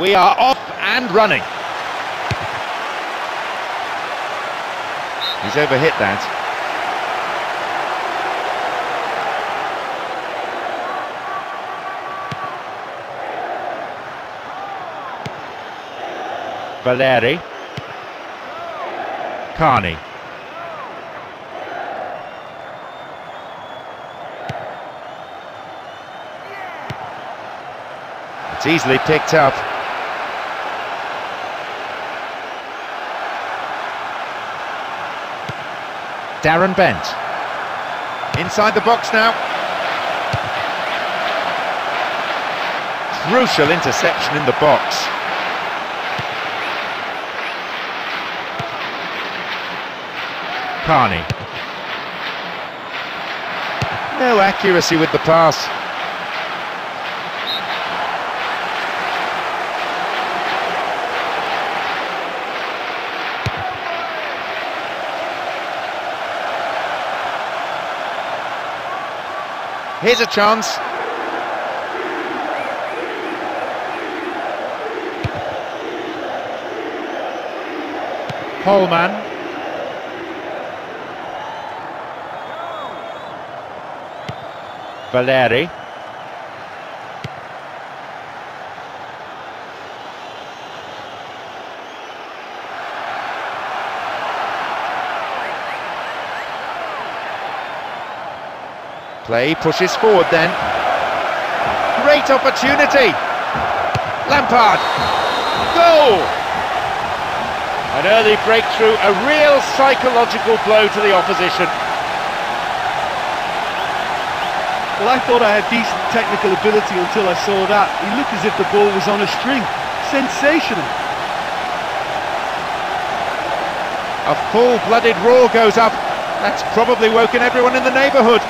We are off and running. He's overhit that. Valeri. Carney. It's easily picked up. Darren Bent, inside the box now. Crucial interception in the box. Carney. No accuracy with the pass. Here's a chance. Holman. Valeri. Play pushes forward then. Great opportunity. Lampard. Goal! An early breakthrough, a real psychological blow to the opposition. Well, I thought I had decent technical ability until I saw that. He looked as if the ball was on a string. Sensational. A full-blooded roar goes up. That's probably woken everyone in the neighbourhood.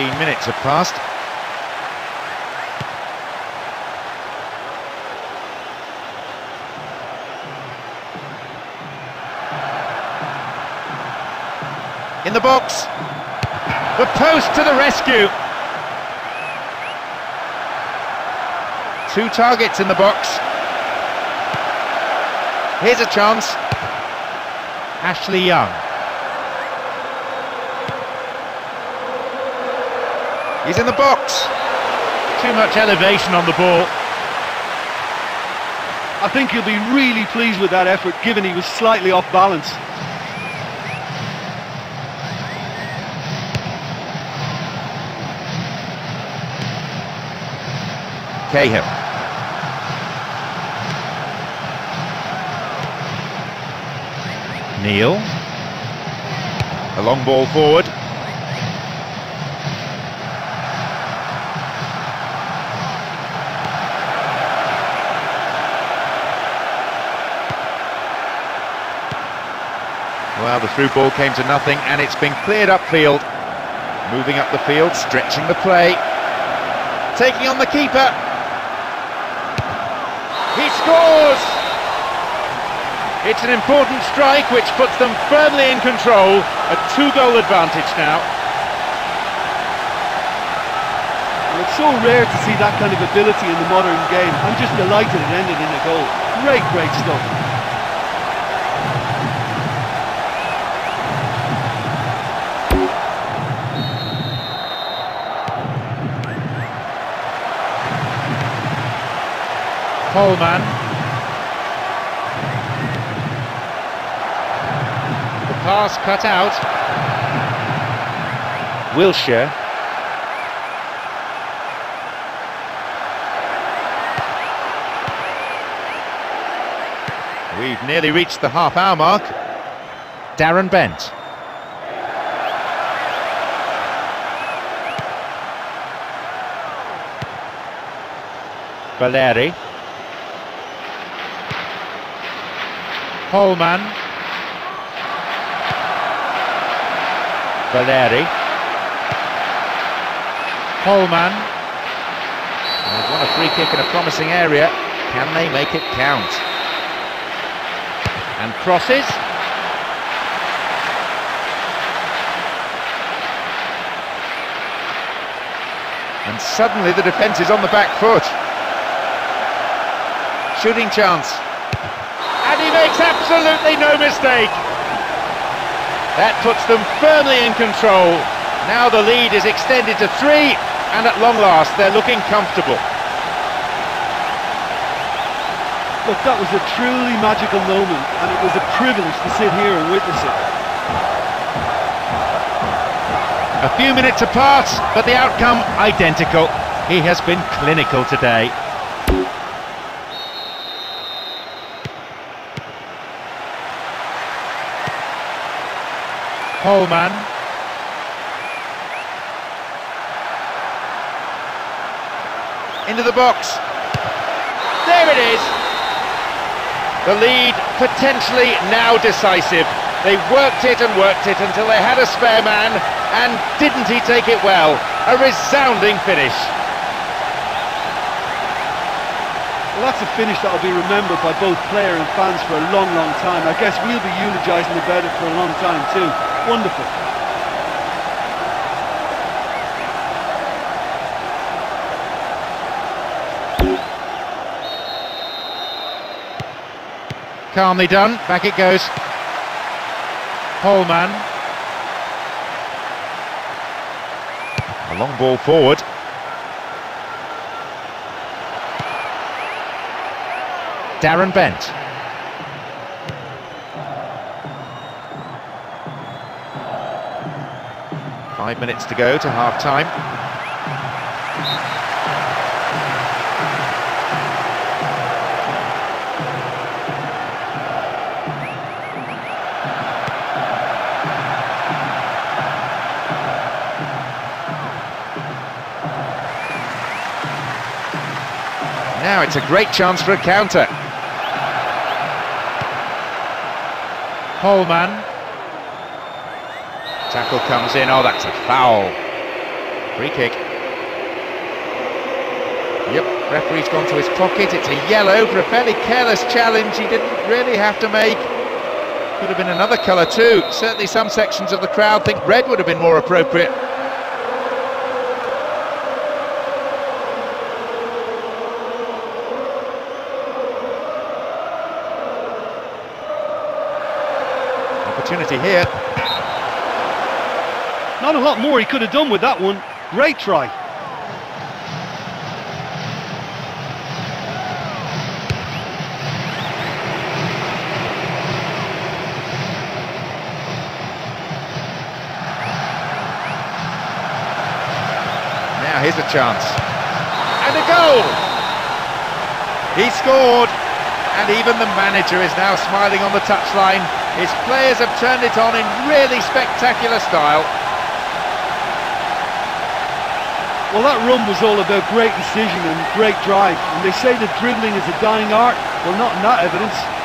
Minutes have passed. In the box, the post to the rescue. Two targets in the box. Here's a chance. Ashley Young. He's in the box. Too much elevation on the ball. I think he'll be really pleased with that effort, given he was slightly off balance. Cahill. Neil. A long ball forward. Well, the through ball came to nothing, and it's been cleared upfield. Moving up the field, stretching the play. Taking on the keeper. He scores! It's an important strike which puts them firmly in control. A two-goal advantage now. Well, it's so rare to see that kind of ability in the modern game. I'm just delighted it ended in a goal. Great, great stuff. Coleman. The pass cut out. Wilshere. We've nearly reached the half-hour mark. Darren Bent. Valeri. Holman. Valeri. Holman. They've won a free kick in a promising area. Can they make it count? And crosses. And suddenly the defence is on the back foot. Shooting chance, and he makes absolutely no mistake. That puts them firmly in control. Now the lead is extended to 3, and at long last they're looking comfortable. Look, that was a truly magical moment, and it was a privilege to sit here and witness it. A few minutes apart, but the outcome identical. He has been clinical today. Coleman. Into the box. There it is. The lead potentially now decisive. They worked it until they had a spare man, and didn't he take it well? A resounding finish. Well, that's a finish that'll be remembered by both player and fans for a long, long time. I guess we'll be eulogising about it for a long time too. Wonderful. Calmly done, back it goes. Holman. A long ball forward. Darren Bent. Five minutes to go to half-time. Now it's a great chance for a counter. Holman. Tackle comes in. Oh, that's a foul. Free kick. Yep, referee's gone to his pocket. It's a yellow for a fairly careless challenge he didn't really have to make. Could have been another colour too. Certainly some sections of the crowd think red would have been more appropriate. Opportunity here. Not a lot more he could have done with that one. Great try. Now here's a chance. And a goal! He scored, and even the manager is now smiling on the touchline. His players have turned it on in really spectacular style. Well, that run was all about great incision and great drive. And they say that dribbling is a dying art. Well, not in that evidence.